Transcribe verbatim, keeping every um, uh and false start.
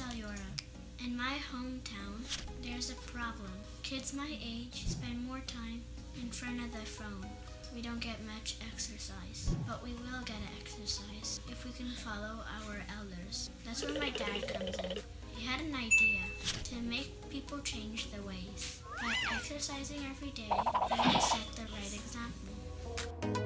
name's Eliora. In my hometown, there's a problem. Kids my age spend more time in front of their phone. We don't get much exercise, but we will get exercise if we can follow our elders. That's where my dad comes in. He had an idea to make people change their ways. By exercising every day, they will set the right example.